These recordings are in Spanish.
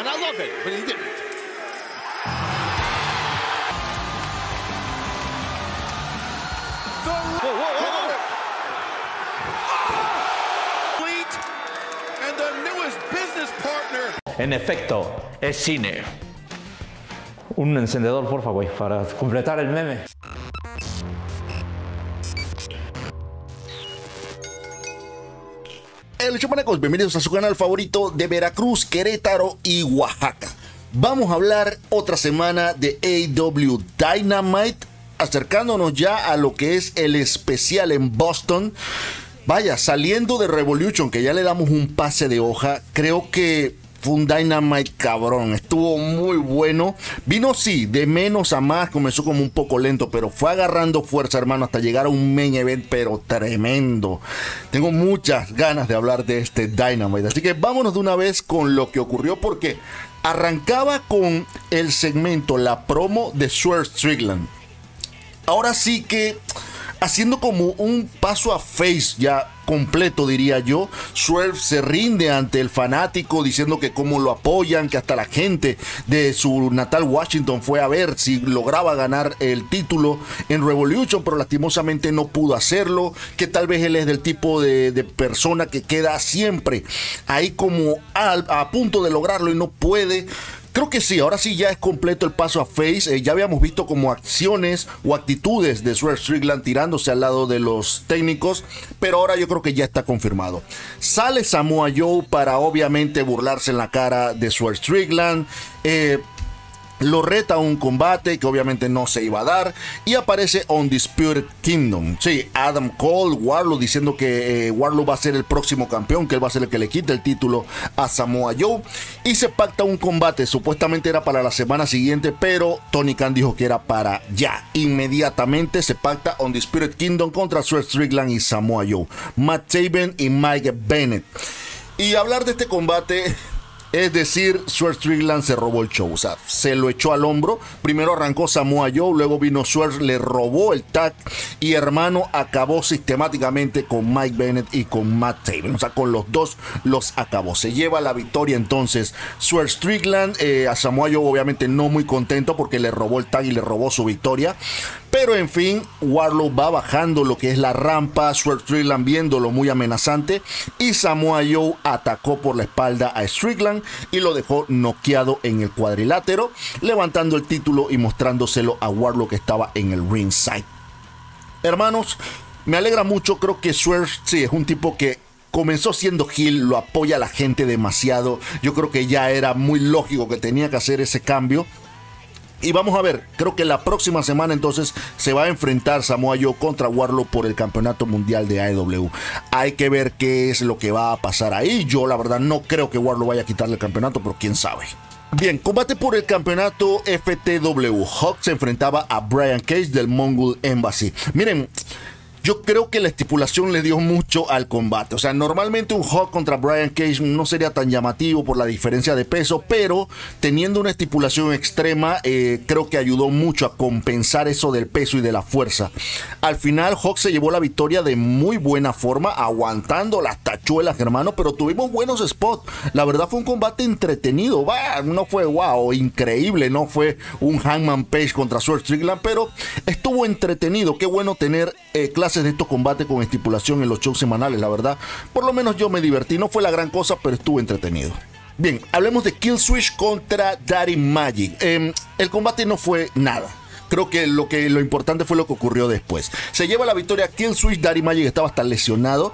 and I love it, but he didn't. En efecto, es cine. Un encendedor, por favor, para completar el meme. Hey, luchamanacos, bienvenidos a su canal favorito de Veracruz, Querétaro y Oaxaca. Vamos a hablar otra semana de AEW Dynamite, acercándonos ya a lo que es el especial en Boston. Vaya, saliendo de Revolution, que ya le damos un pase de hoja, creo que fue un Dynamite cabrón, estuvo muy bueno. Vino sí, de menos a más, comenzó como un poco lento, pero fue agarrando fuerza, hermano, hasta llegar a un main event, pero tremendo. Tengo muchas ganas de hablar de este Dynamite, así que vámonos de una vez con lo que ocurrió, porque arrancaba con el segmento, la promo de Swerve Strickland. Ahora sí que haciendo como un paso a face ya completo, diría yo. Swerve se rinde ante el fanático diciendo que cómo lo apoyan, que hasta la gente de su natal Washington fue a ver si lograba ganar el título en Revolution, pero lastimosamente no pudo hacerlo, que tal vez él es del tipo de persona que queda siempre ahí como a punto de lograrlo y no puede. Creo que sí, ahora sí ya es completo el paso a face. Ya habíamos visto como acciones o actitudes de Swerve Strickland tirándose al lado de los técnicos, pero ahora yo creo que ya está confirmado. Sale Samoa Joe para obviamente burlarse en la cara de Swerve Strickland. Lo reta a un combate que obviamente no se iba a dar. Y aparece Undisputed Kingdom. Sí, Adam Cole, Wardlow diciendo que Wardlow va a ser el próximo campeón, que él va a ser el que le quite el título a Samoa Joe. Y se pacta un combate, supuestamente era para la semana siguiente, pero Tony Khan dijo que era para ya. Inmediatamente se pacta Undisputed Kingdom contra Swerve Strickland y Samoa Joe, Matt Taven y Mike Bennett. Y hablar de este combate, es decir, Swerve Strickland se robó el show, o sea, se lo echó al hombro. Primero arrancó Samoa Joe, luego vino Swerve, le robó el tag y, hermano, acabó sistemáticamente con Mike Bennett y con Matt Taven. O sea, con los dos los acabó. Se lleva la victoria entonces Swerve Strickland. A Samoa Joe obviamente no muy contento porque le robó el tag y le robó su victoria. Pero en fin, Wardlow va bajando lo que es la rampa, Swerve Strickland viéndolo muy amenazante y Samoa Joe atacó por la espalda a Strickland y lo dejó noqueado en el cuadrilátero, levantando el título y mostrándoselo a Wardlow que estaba en el ringside. Hermanos, me alegra mucho, creo que Swerve sí es un tipo que comenzó siendo heel, lo apoya a la gente demasiado, yo creo que ya era muy lógico que tenía que hacer ese cambio. Y vamos a ver, creo que la próxima semana entonces se va a enfrentar Samoa Joe contra Wardlow por el campeonato mundial de AEW. Hay que ver qué es lo que va a pasar ahí. Yo la verdad no creo que Wardlow vaya a quitarle el campeonato, pero quién sabe. Bien, combate por el campeonato FTW. Hook se enfrentaba a Brian Cage del Mongol Embassy. Miren, yo creo que la estipulación le dio mucho al combate. O sea, normalmente un Hook contra Brian Cage no sería tan llamativo por la diferencia de peso, pero teniendo una estipulación extrema, creo que ayudó mucho a compensar eso del peso y de la fuerza. Al final, Hook se llevó la victoria de muy buena forma, aguantando las tachuelas, hermano, pero tuvimos buenos spots. La verdad fue un combate entretenido. Bah, no fue wow, increíble, no fue un Hangman Page contra Swerve Strickland, pero estuvo entretenido. Qué bueno tener clases de estos combates con estipulación en los shows semanales, la verdad. Por lo menos yo me divertí, no fue la gran cosa, pero estuvo entretenido. Bien, hablemos de Kill Switch contra Daddy Magic. El combate no fue nada. Creo que lo importante fue lo que ocurrió después. Se lleva la victoria Kill Switch. Daddy Magic estaba hasta lesionado.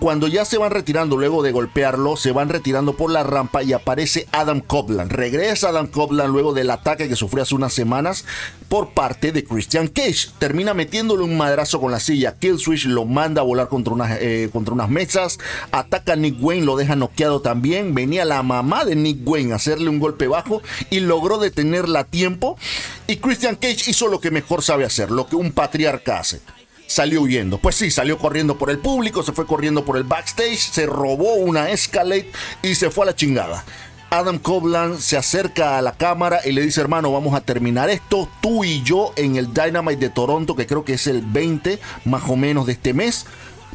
Cuando ya se van retirando, luego de golpearlo, se van retirando por la rampa y aparece Adam Copeland. Regresa Adam Copeland luego del ataque que sufrió hace unas semanas por parte de Christian Cage. Termina metiéndole un madrazo con la silla. Kill Switch lo manda a volar contra unas mesas. Ataca a Nick Wayne, lo deja noqueado también. Venía la mamá de Nick Wayne a hacerle un golpe bajo y logró detenerla a tiempo. Y Christian Cage hizo lo que mejor sabe hacer, lo que un patriarca hace. Salió huyendo. Pues sí, salió corriendo por el público, se fue corriendo por el backstage, se robó una Escalade y se fue a la chingada. Adam Copeland se acerca a la cámara y le dice, hermano, vamos a terminar esto tú y yo en el Dynamite de Toronto, que creo que es el 20 más o menos de este mes,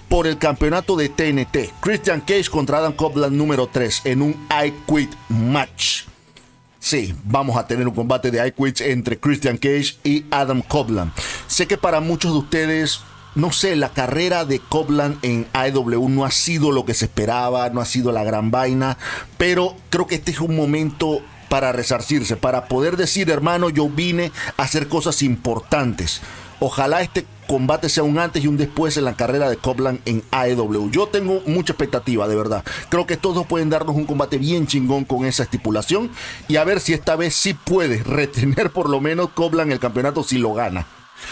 por el campeonato de TNT. Christian Cage contra Adam Copeland número 3 en un I Quit Match. Sí, vamos a tener un combate de I Quit entre Christian Cage y Adam Copeland. Sé que para muchos de ustedes, no sé, la carrera de Copeland en AEW no ha sido lo que se esperaba, no ha sido la gran vaina, pero creo que este es un momento para resarcirse, para poder decir, hermano, yo vine a hacer cosas importantes. Ojalá este combate sea un antes y un después en la carrera de Copeland en AEW. Yo tengo mucha expectativa, de verdad. Creo que estos dos pueden darnos un combate bien chingón con esa estipulación. Y a ver si esta vez sí puede retener por lo menos Copeland el campeonato si lo gana.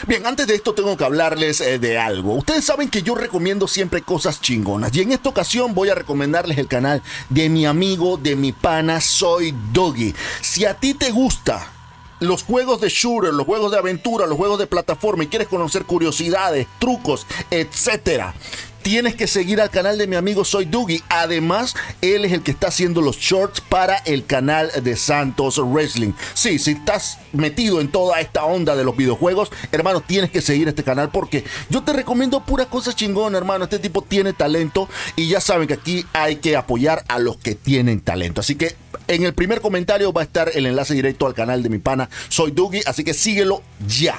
Bien, antes de esto tengo que hablarles de algo. Ustedes saben que yo recomiendo siempre cosas chingonas, y en esta ocasión voy a recomendarles el canal de mi amigo, de mi pana, Soy Doggy. Si a ti te gusta los juegos de shooter, los juegos de aventura, los juegos de plataforma y quieres conocer curiosidades, trucos, etcétera, tienes que seguir al canal de mi amigo Soy Doggy. Además, él es el que está haciendo los shorts para el canal de Santos Wrestling. Sí, si estás metido en toda esta onda de los videojuegos, hermano, tienes que seguir este canal porque yo te recomiendo pura cosa chingona, hermano. Este tipo tiene talento y ya saben que aquí hay que apoyar a los que tienen talento. Así que en el primer comentario va a estar el enlace directo al canal de mi pana Soy Doggy, así que síguelo ya.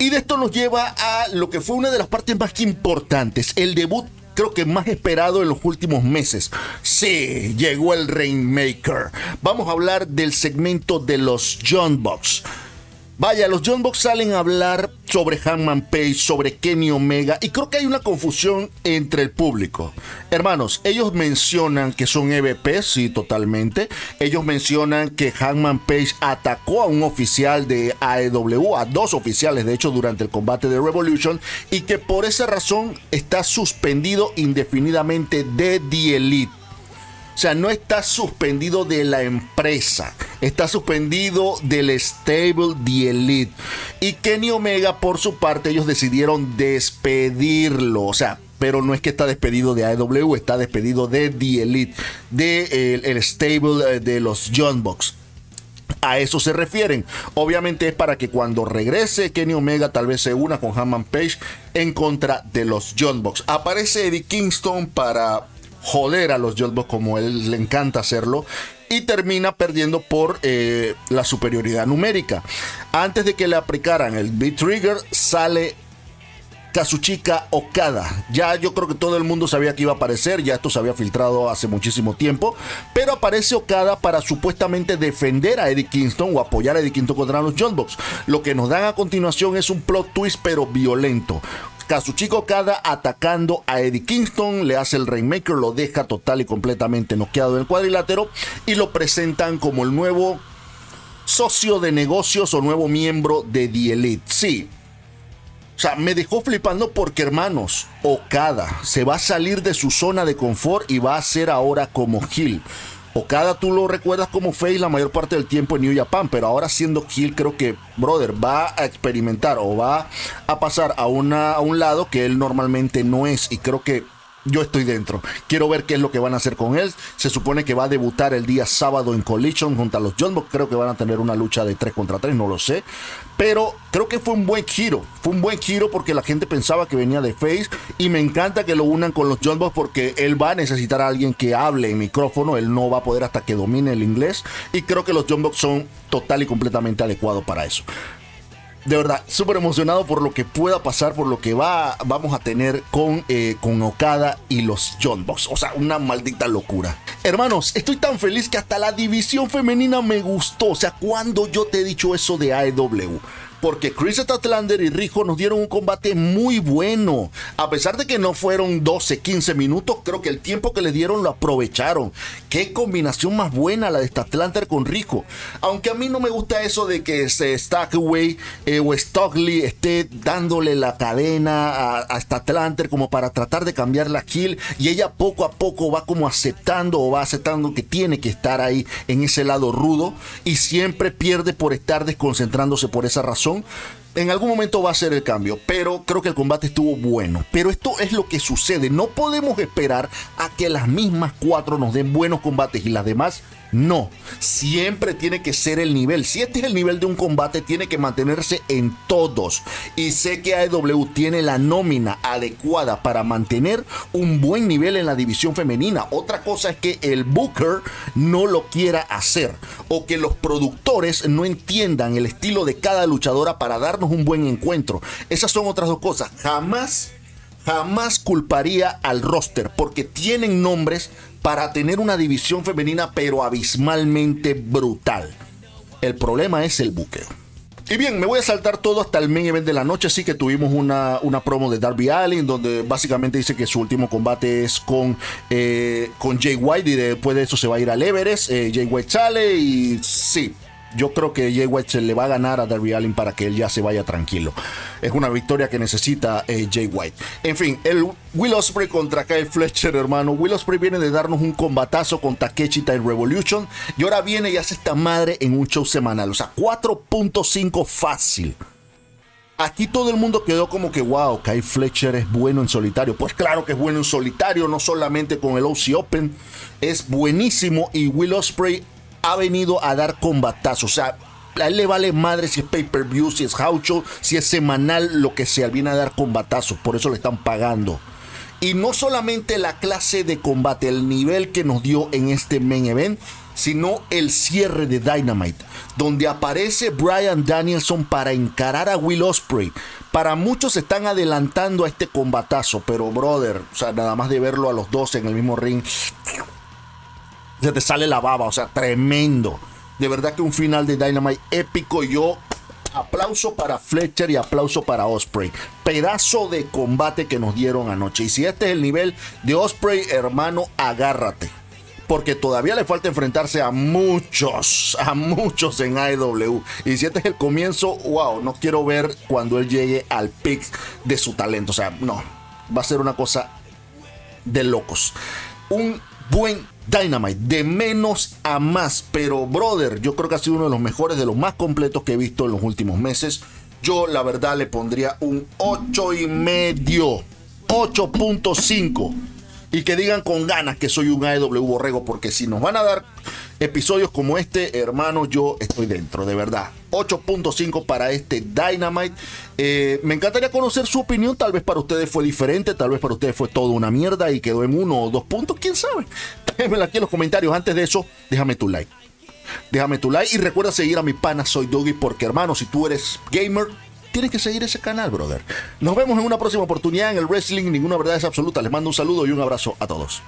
Y de esto nos lleva a lo que fue una de las partes más importantes, el debut creo que más esperado en los últimos meses. Sí, llegó el Rainmaker. Vamos a hablar del segmento de los Young Bucks. Vaya, los Young Bucks salen a hablar sobre Hangman Page, sobre Kenny Omega, y creo que hay una confusión entre el público. Hermanos, ellos mencionan que son EVPs, sí, totalmente. Ellos mencionan que Hangman Page atacó a un oficial de AEW, a dos oficiales, de hecho, durante el combate de Revolution, y que por esa razón está suspendido indefinidamente de The Elite. O sea, no está suspendido de la empresa, está suspendido del stable The Elite. Y Kenny Omega, por su parte, ellos decidieron despedirlo. O sea, pero no es que está despedido de AEW, está despedido de The Elite, del stable de los Young Bucks. A eso se refieren. Obviamente es para que cuando regrese Kenny Omega tal vez se una con Hangman Page en contra de los Young Bucks. Aparece Eddie Kingston para joder a los Young Bucks, como él le encanta hacerlo, y termina perdiendo por la superioridad numérica. Antes de que le aplicaran el B-Trigger, sale Kazuchika Okada. Ya yo creo que todo el mundo sabía que iba a aparecer, ya esto se había filtrado hace muchísimo tiempo, pero aparece Okada para supuestamente defender a Eddie Kingston o apoyar a Eddie Kingston contra los Young Bucks. Lo que nos dan a continuación es un plot twist pero violento. Kazuchika Okada atacando a Eddie Kingston, le hace el Rainmaker, lo deja total y completamente noqueado en el cuadrilátero y lo presentan como el nuevo socio de negocios o nuevo miembro de The Elite. Sí, o sea, me dejó flipando porque, hermanos, Okada se va a salir de su zona de confort y va a ser ahora como heel. Okada tú lo recuerdas como face la mayor parte del tiempo en New Japan, pero ahora siendo heel creo que, brother, va a experimentar o va a pasar a un lado que él normalmente no es, y creo que yo estoy dentro. Quiero ver qué es lo que van a hacer con él. Se supone que va a debutar el día sábado en Collision junto a los Young Bucks. Creo que van a tener una lucha de 3 contra 3, no lo sé, pero creo que fue un buen giro. Fue un buen giro porque la gente pensaba que venía de face, y me encanta que lo unan con los Young Bucks porque él va a necesitar a alguien que hable en micrófono. Él no va a poder hasta que domine el inglés, y creo que los Young Bucks son total y completamente adecuados para eso. De verdad, súper emocionado por lo que pueda pasar, por lo que vamos a tener con Okada y los Young Bucks. O sea, una maldita locura. Hermanos, estoy tan feliz que hasta la división femenina me gustó. O sea, ¿cuándo yo te he dicho eso de AEW? Porque Kris Statlander y Rico nos dieron un combate muy bueno. A pesar de que no fueron 12, 15 minutos, creo que el tiempo que le dieron lo aprovecharon. Qué combinación más buena la de Statlander con Rico. Aunque a mí no me gusta eso de que Stockway o Stockley esté dándole la cadena a Statlander como para tratar de cambiar la kill. Y ella poco a poco va como aceptando o va aceptando que tiene que estar ahí en ese lado rudo. Y siempre pierde por estar desconcentrándose por esa razón. En algún momento va a ser el cambio, pero creo que el combate estuvo bueno. Pero esto es lo que sucede, no podemos esperar a que las mismas 4 nos den buenos combates y las demás No, siempre tiene que ser el nivel. Si este es el nivel de un combate, tiene que mantenerse en todos. Y sé que AEW tiene la nómina adecuada para mantener un buen nivel en la división femenina. Otra cosa es que el booker no lo quiera hacer, o que los productores no entiendan el estilo de cada luchadora para darnos un buen encuentro. Esas son otras dos cosas. Jamás culparía al roster, porque tienen nombres para tener una división femenina, pero abismalmente brutal. El problema es el buqueo. Y bien, me voy a saltar todo hasta el main event de la noche. Así que tuvimos una promo de Darby Allin, donde básicamente dice que su último combate es con Jay White, y después de eso se va a ir al Everest. Jay White sale y sí, yo creo que Jay White se le va a ganar a Darby Allin para que él ya se vaya tranquilo. Es una victoria que necesita Jay White. En fin, el Will Ospreay contra Kyle Fletcher, hermano. Will Ospreay viene de darnos un combatazo con Takeshita en Revolution, y ahora viene y hace esta madre en un show semanal. O sea, 4.5 fácil. Aquí todo el mundo quedó como que wow, Kyle Fletcher es bueno en solitario. Pues claro que es bueno en solitario, no solamente con el OC Open. Es buenísimo, y Will Ospreay ha venido a dar combatazos. O sea, a él le vale madre si es pay-per-view, si es house show, si es semanal, lo que sea. Él viene a dar combatazos, por eso le están pagando. Y no solamente la clase de combate, el nivel que nos dio en este main event, sino el cierre de Dynamite, donde aparece Bryan Danielson para encarar a Will Ospreay. Para muchos se están adelantando a este combatazo, pero brother, o sea, nada más de verlo a los dos en el mismo ring, se te sale la baba. O sea, tremendo. De verdad que un final de Dynamite épico. Yo aplauso para Fletcher y aplauso para Ospreay. Pedazo de combate que nos dieron anoche. Y si este es el nivel de Ospreay, hermano, agárrate, porque todavía le falta enfrentarse a muchos, en AEW. Y si este es el comienzo, wow, no quiero ver cuando él llegue al pic de su talento. O sea, no, va a ser una cosa de locos. Un buen Dynamite, de menos a más, pero brother, yo creo que ha sido uno de los mejores, de los más completos que he visto en los últimos meses. Yo la verdad le pondría un 8.5, 8.5, y que digan con ganas que soy un AEW borrego, porque si nos van a dar episodios como este, hermano, yo estoy dentro, de verdad. 8.5 para este Dynamite. Me encantaría conocer su opinión. Tal vez para ustedes fue diferente, tal vez para ustedes fue toda una mierda y quedó en 1 o 2 puntos, quién sabe. Déjenmela aquí en los comentarios. Antes de eso, déjame tu like, y recuerda seguir a mi pana Soy Doggy, porque hermano, si tú eres gamer, tienes que seguir ese canal, brother. Nos vemos en una próxima oportunidad. En el wrestling ninguna verdad es absoluta. Les mando un saludo y un abrazo a todos.